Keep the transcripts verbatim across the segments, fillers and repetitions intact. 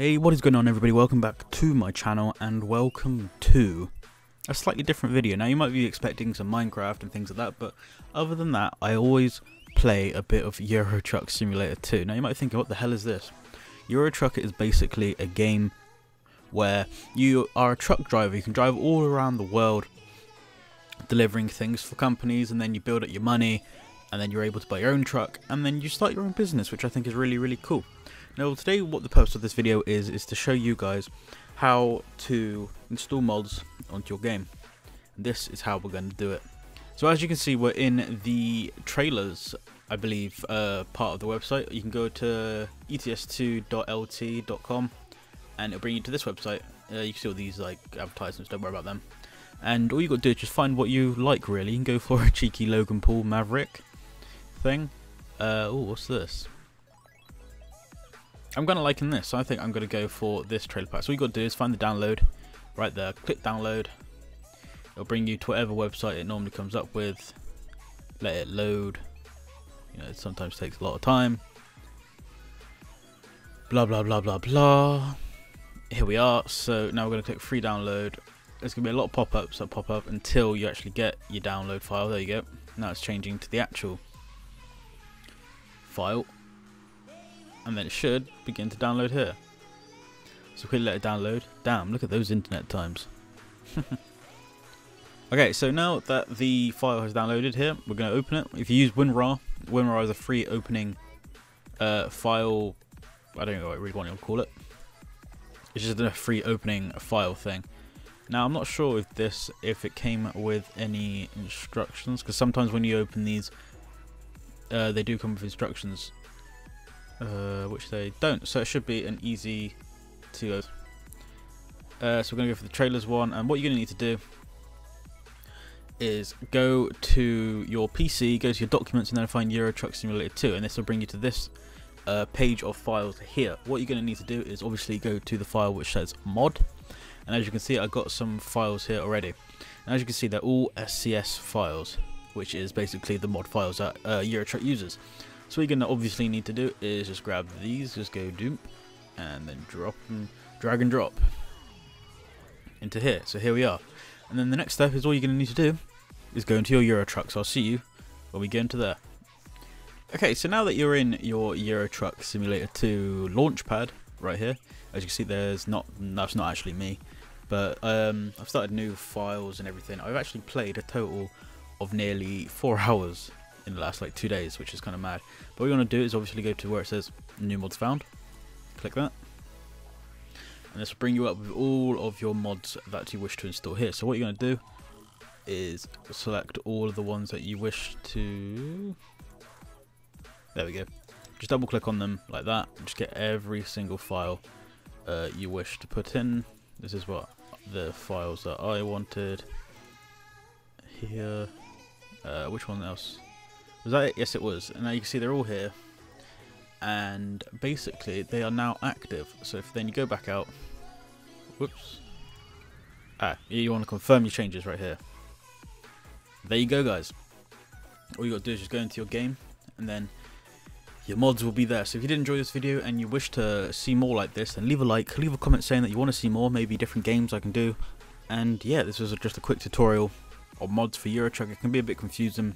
Hey, what is going on everybody? Welcome back to my channel and welcome to a slightly different video. Now you might be expecting some Minecraft and things like that, but other than that, I always play a bit of Euro Truck Simulator two. Now you might be thinking, what the hell is this? Euro Truck is basically a game where you are a truck driver. You can drive all around the world delivering things for companies, and then you build up your money, and then you're able to buy your own truck, and then you start your own business, which I think is really, really cool. Now today, what the purpose of this video is, is to show you guys how to install mods onto your game. And this is how we're going to do it. So as you can see, we're in the trailers, I believe, uh, part of the website. You can go to E T S two dot L T dot com and it'll bring you to this website. Uh, you can see all these like advertisements, don't worry about them. And all you got to do is just find what you like, really. You can go for a cheeky Logan Paul Maverick thing. Uh, oh, what's this? I'm going to liken this, so I think I'm going to go for this trailer pack. So all you got to do is find the download right there, click download. It'll bring you to whatever website it normally comes up with. Let it load. You know, it sometimes takes a lot of time. Blah, blah, blah, blah, blah. Here we are. So now we're going to click free download. There's going to be a lot of pop-ups that pop up until you actually get your download file. There you go. Now it's changing to the actual file. And then it should begin to download here. So we let it download. Damn, look at those internet times. Okay, so now that the file has downloaded here, we're going to open it. If you use WinRAR, WinRAR is a free opening uh, file. I don't know what I really want to call it. It's just a free opening file thing. Now I'm not sure if this, if it came with any instructions, because sometimes when you open these, uh, they do come with instructions, uh, which they don't. So it should be an easy to. Uh, so we're gonna go for the trailers one, and what you're gonna need to do is go to your P C, go to your documents, and then find Euro Truck Simulator two, and this will bring you to this uh, page of files here. What you're gonna need to do is obviously go to the file which says mod. And as you can see, I got some files here already. And as you can see, they're all S C S files, which is basically the mod files that uh, Euro Truck uses. So what you're going to obviously need to do is just grab these, just go doom, and then drop and drag and drop into here. So here we are. And then the next step is all you're going to need to do is go into your Euro Truck. So I'll see you when we get into there. Okay, so now that you're in your Euro Truck Simulator two launchpad right here, as you can see, there's not, that's not actually me, but um, I've started new files and everything. I've actually played a total of nearly four hours in the last like two days, which is kind of mad. But what you want to do is obviously go to where it says new mods found, click that, and this will bring you up with all of your mods that you wish to install here. So what you're going to do is select all of the ones that you wish to, there we go, just double click on them like that, and just get every single file Uh, you wish to put in. This is what the files that I wanted here. Uh, which one else was that? It? Yes, it was. And now you can see they're all here, and basically they are now active. So if then you go back out, whoops, ah, you want to confirm your changes right here. There you go, guys. All you got to do is just go into your game, and then your mods will be there. So if you did enjoy this video and you wish to see more like this, then leave a like, leave a comment saying that you want to see more, maybe different games I can do. And yeah, this was just a quick tutorial on mods for Euro Truck. It can be a bit confusing,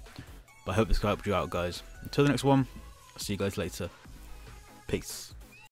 but I hope this helped you out, guys. Until the next one, I'll see you guys later. Peace.